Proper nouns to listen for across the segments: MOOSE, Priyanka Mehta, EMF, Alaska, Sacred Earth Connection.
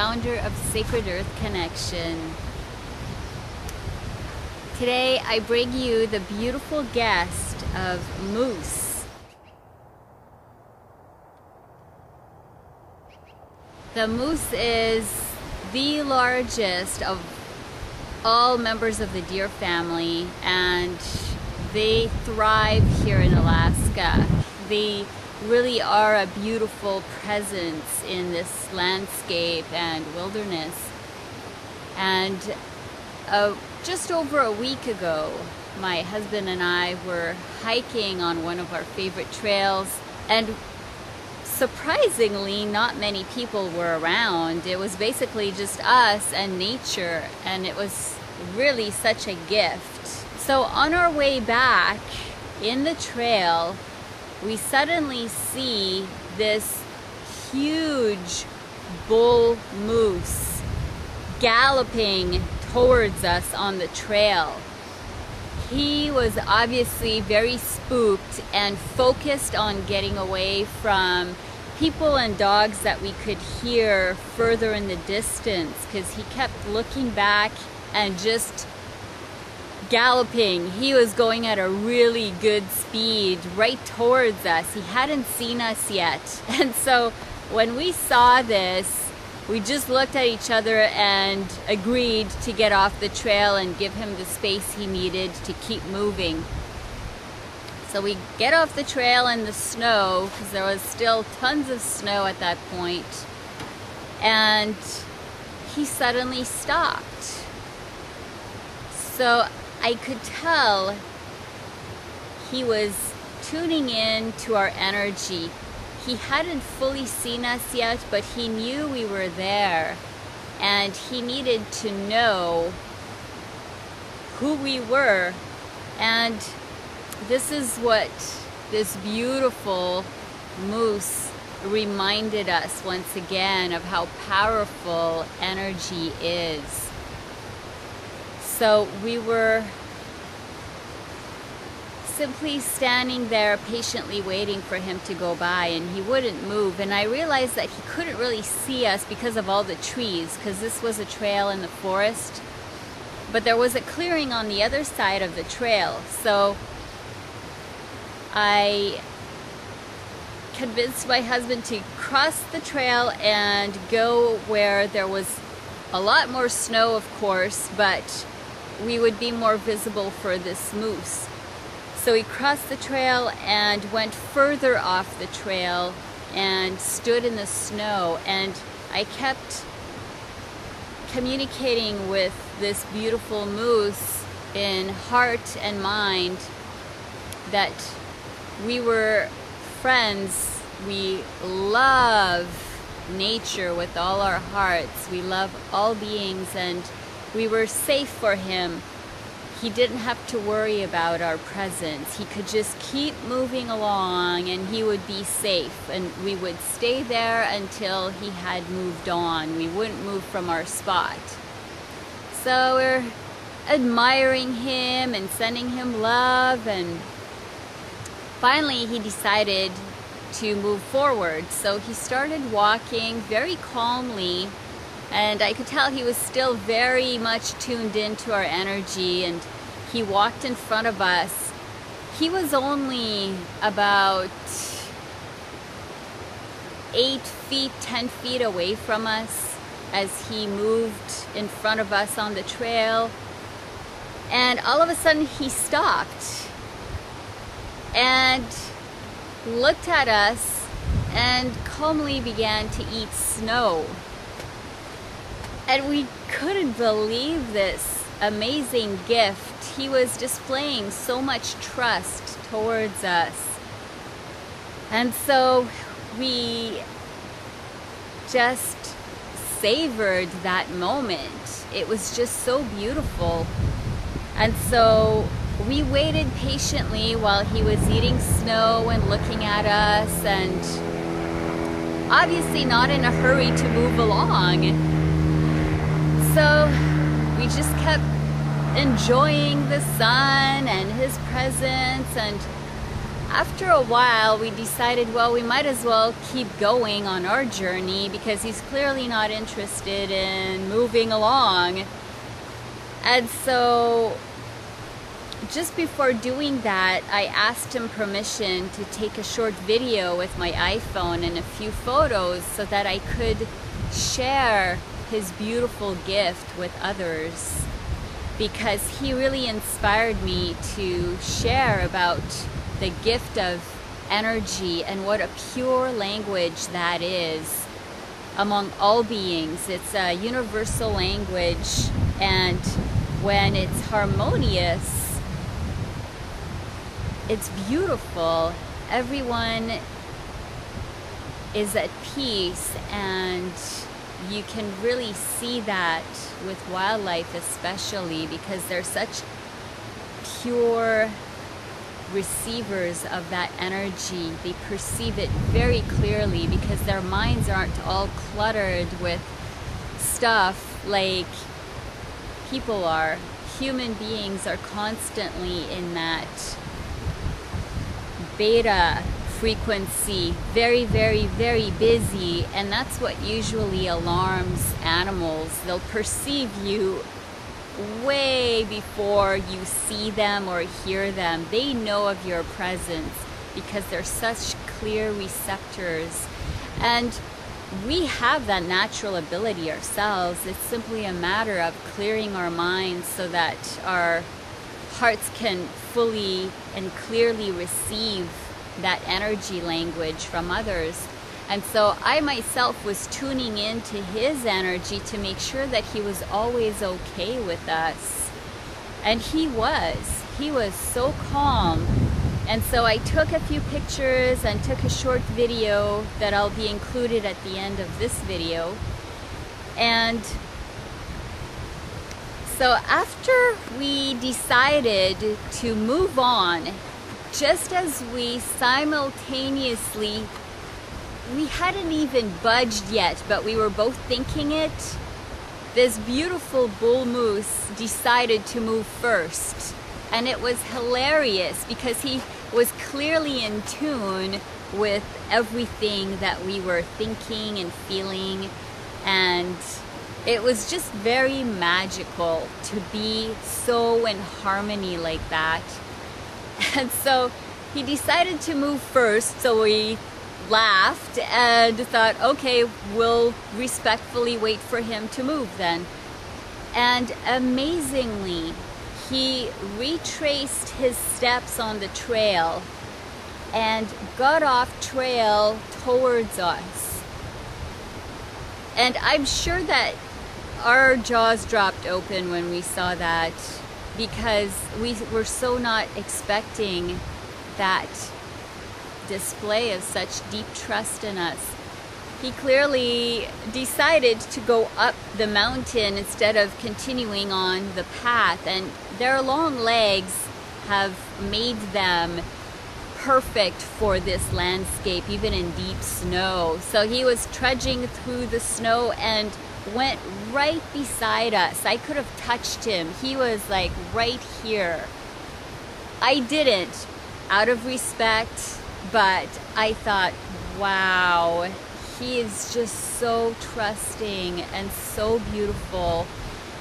founder of Sacred Earth Connection. Today I bring you the beautiful guest of MOOSE. The MOOSE is the largest of all members of the deer family, and they thrive here in Alaska. They really are a beautiful presence in this landscape and wilderness. And just over a week ago, my husband and I were hiking on one of our favorite trails, and surprisingly not many people were around. It was basically just us and nature, and it was really such a gift. So on our way back in the trail, we suddenly see this huge bull moose galloping towards us on the trail. He was obviously very spooked and focused on getting away from people and dogs that we could hear further in the distance, because he kept looking back and just galloping. He was going at a really good speed right towards us. He hadn't seen us yet. And so when we saw this, we just looked at each other and agreed to get off the trail and give him the space he needed to keep moving. So we get off the trail in the snow, because there was still tons of snow at that point, and he suddenly stopped. So I could tell he was tuning in to our energy. He hadn't fully seen us yet, but he knew we were there, and he needed to know who we were. And this is what this beautiful moose reminded us once again, of how powerful energy is. So we were simply standing there patiently waiting for him to go by, and he wouldn't move. And I realized that he couldn't really see us because of all the trees, because this was a trail in the forest. But there was a clearing on the other side of the trail. So I convinced my husband to cross the trail and go where there was a lot more snow, of course, but we would be more visible for this moose. So he crossed the trail and went further off the trail and stood in the snow. And I kept communicating with this beautiful moose in heart and mind that we were friends. We love nature with all our hearts. We love all beings, and we were safe for him. He didn't have to worry about our presence. He could just keep moving along and he would be safe, and we would stay there until he had moved on. We wouldn't move from our spot. So we're admiring him and sending him love, and finally he decided to move forward. So he started walking very calmly, and I could tell he was still very much tuned into our energy, and he walked in front of us. He was only about 8 feet, 10 feet away from us as he moved in front of us on the trail. And all of a sudden he stopped and looked at us and calmly began to eat snow. And we couldn't believe this amazing gift. He was displaying so much trust towards us. And so we just savored that moment. It was just so beautiful. And so we waited patiently while he was eating snow and looking at us, and obviously not in a hurry to move along. So we just kept enjoying the sun and his presence, and After a while, we decided, well, we might as well keep going on our journey because he's clearly not interested in moving along. And so just before doing that, I asked him permission to take a short video with my iPhone and a few photos so that I could share his beautiful gift with others, because he really inspired me to share about the gift of energy and what a pure language that is among all beings. It's a universal language, and when it's harmonious, it's beautiful. Everyone is at peace, and you can really see that with wildlife especially, because they're such pure receivers of that energy. They perceive it very clearly because their minds aren't all cluttered with stuff like people are. Human beings are constantly in that beta frequency, very, very, very busy, and that's what usually alarms animals. They'll perceive you way before you see them or hear them. They know of your presence because they're such clear receptors, and we have that natural ability ourselves. It's simply a matter of clearing our minds so that our hearts can fully and clearly receive that energy language from others. And so I myself was tuning in to his energy to make sure that he was always okay with us. And he was so calm. And so I took a few pictures and took a short video that I'll be included at the end of this video. And so after we decided to move on, just as we simultaneously, we hadn't even budged yet, but we were both thinking it, this beautiful bull moose decided to move first. And it was hilarious because he was clearly in tune with everything that we were thinking and feeling, and it was just very magical to be so in harmony like that. And so he decided to move first, so we laughed and thought, okay, we'll respectfully wait for him to move then. And amazingly, he retraced his steps on the trail and got off trail towards us. And I'm sure that our jaws dropped open when we saw that, because we were so not expecting that display of such deep trust in us. He clearly decided to go up the mountain instead of continuing on the path, and their long legs have made them perfect for this landscape, even in deep snow. So he was trudging through the snow and went right beside us. I could have touched him. He was like right here. I didn't, out of respect, but I thought, wow, he is just so trusting and so beautiful.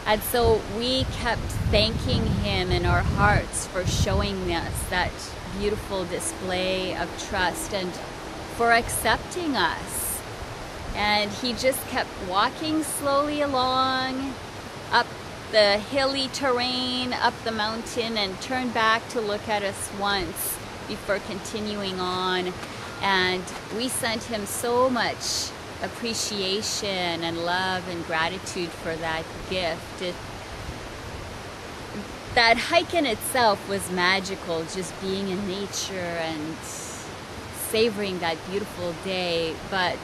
And so we kept thanking him in our hearts for showing us that beautiful display of trust and for accepting us. And he just kept walking slowly along up the hilly terrain, up the mountain, and turned back to look at us once before continuing on. And we sent him so much appreciation and love and gratitude for that gift. That hike in itself was magical, just being in nature and savoring that beautiful day. But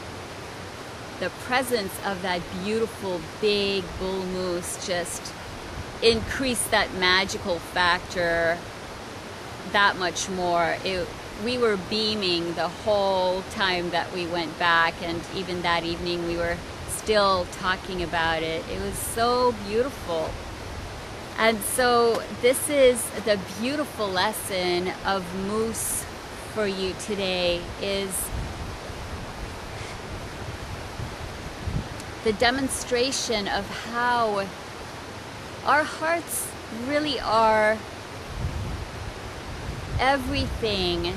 the presence of that beautiful big bull moose just increased that magical factor that much more. We were beaming the whole time that we went back, and even that evening we were still talking about it. It was so beautiful. And so this is the beautiful lesson of moose for you today is the demonstration of how our hearts really are everything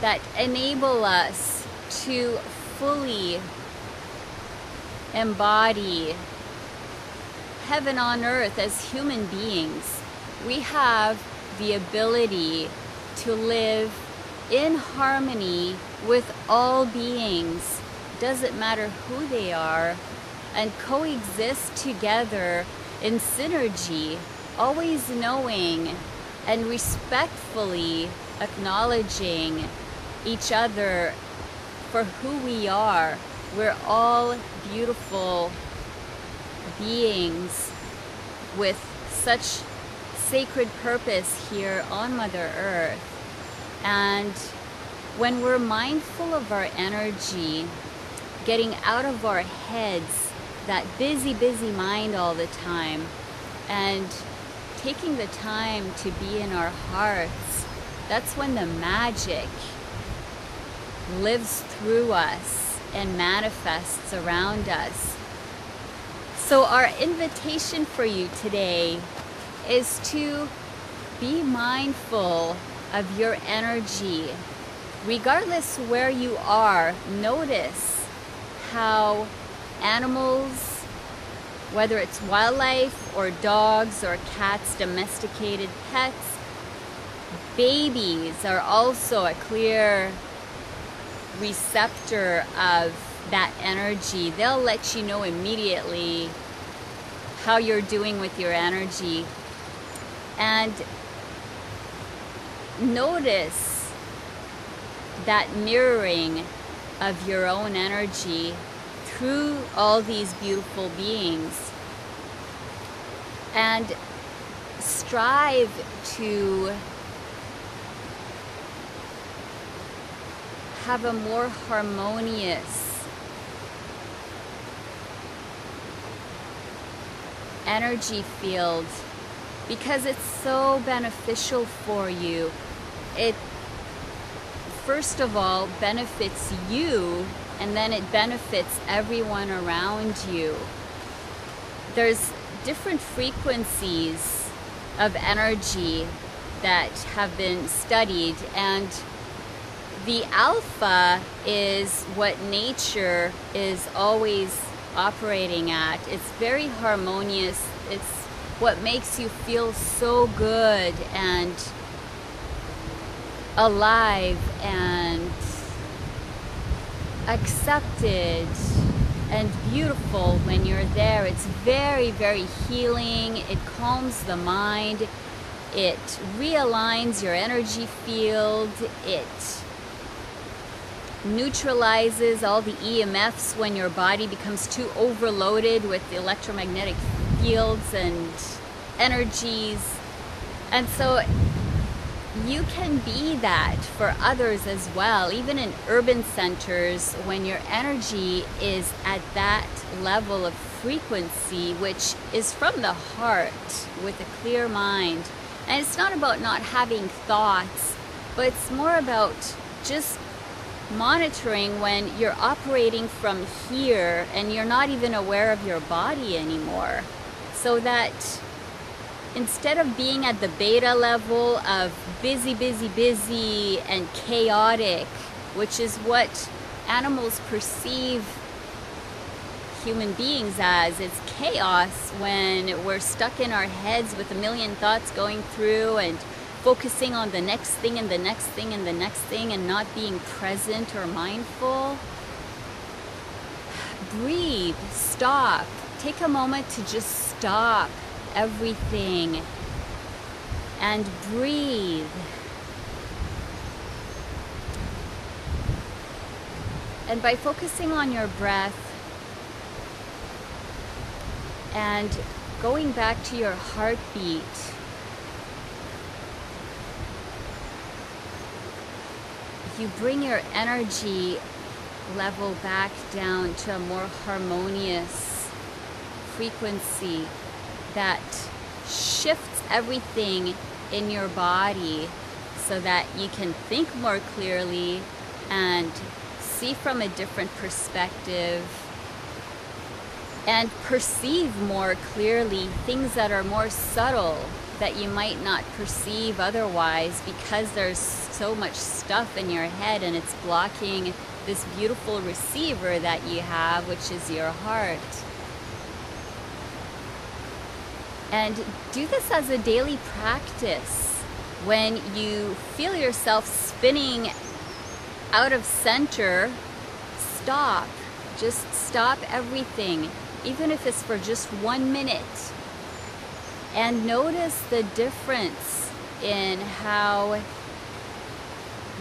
that enable us to fully embody heaven on earth as human beings. We have the ability to live in harmony with all beings, doesn't matter who they are, and coexist together in synergy, always knowing and respectfully acknowledging each other for who we are. We're all beautiful beings with such sacred purpose here on Mother Earth. And when we're mindful of our energy, getting out of our heads, that busy, busy mind all the time, and taking the time to be in our hearts, that's when the magic lives through us and manifests around us. So our invitation for you today is to be mindful of your energy. Regardless where you are, notice how animals, whether it's wildlife or dogs or cats, domesticated pets, babies are also a clear receptor of that energy. They'll let you know immediately how you're doing with your energy. And notice that mirroring of your own energy through all these beautiful beings, and strive to have a more harmonious energy field, because it's so beneficial for you. It, first of all, benefits you, and then it benefits everyone around you. There's different frequencies of energy that have been studied, and the alpha is what nature is always operating at. It's very harmonious. It's what makes you feel so good and alive and accepted and beautiful when you're there. It's very, very healing. It calms the mind. It realigns your energy field. It neutralizes all the EMFs when your body becomes too overloaded with the electromagnetic fields and energies. And so you can be that for others as well, even in urban centers, when your energy is at that level of frequency, which is from the heart with a clear mind. And it's not about not having thoughts, but it's more about just monitoring when you're operating from here and you're not even aware of your body anymore. So that instead of being at the beta level of busy, busy, busy and chaotic, which is what animals perceive human beings as, it's chaos when we're stuck in our heads with a million thoughts going through and focusing on the next thing and the next thing and the next thing and not being present or mindful. Breathe, stop, take a moment to just stop everything and breathe. And by focusing on your breath and going back to your heartbeat, you bring your energy level back down to a more harmonious frequency that shifts everything in your body so that you can think more clearly and see from a different perspective and perceive more clearly things that are more subtle that you might not perceive otherwise, because there's so much stuff in your head and it's blocking this beautiful receiver that you have, which is your heart. And do this as a daily practice. When you feel yourself spinning out of center, stop. Just stop everything, even if it's for just 1 minute. And notice the difference in how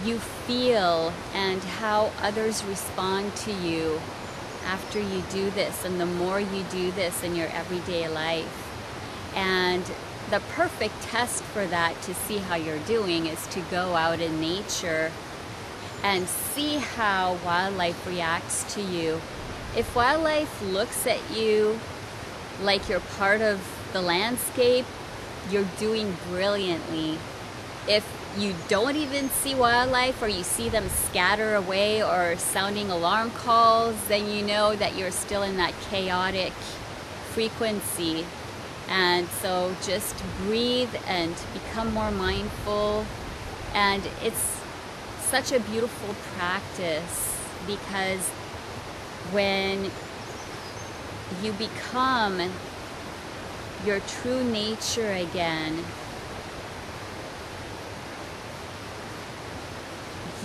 you feel and how others respond to you after you do this, and the more you do this in your everyday life. And the perfect test for that, to see how you're doing, is to go out in nature and see how wildlife reacts to you. If wildlife looks at you like you're part of the landscape, you're doing brilliantly. If you don't even see wildlife, or you see them scatter away or sounding alarm calls, then you know that you're still in that chaotic frequency. And so just breathe and become more mindful. And it's such a beautiful practice, because when you become your true nature again,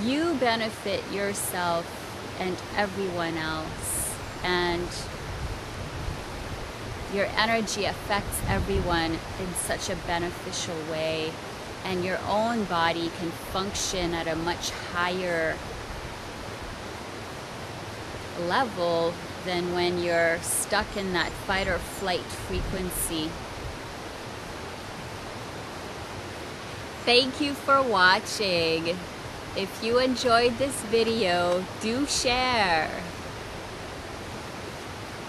you benefit yourself and everyone else, and your energy affects everyone in such a beneficial way, and your own body can function at a much higher level than when you're stuck in that fight or flight frequency. Thank you for watching. If you enjoyed this video, do share.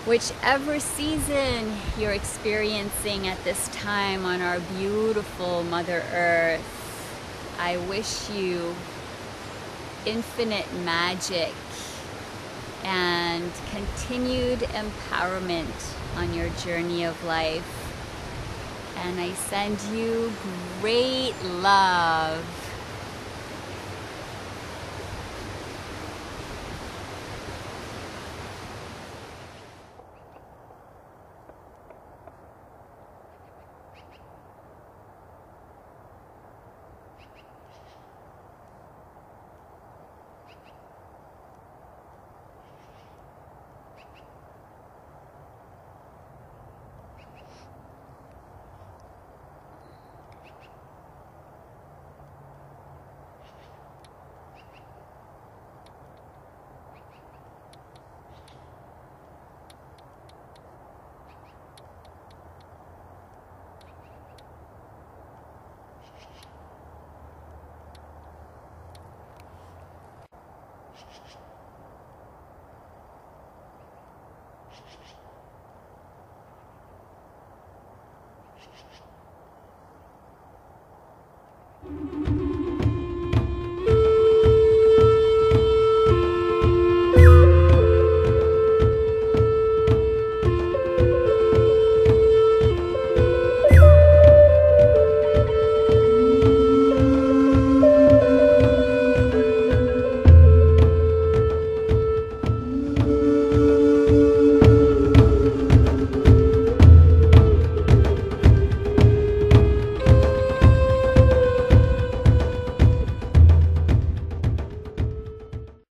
Whichever season you're experiencing at this time on our beautiful Mother Earth, I wish you infinite magic and continued empowerment on your journey of life. And I send you great love.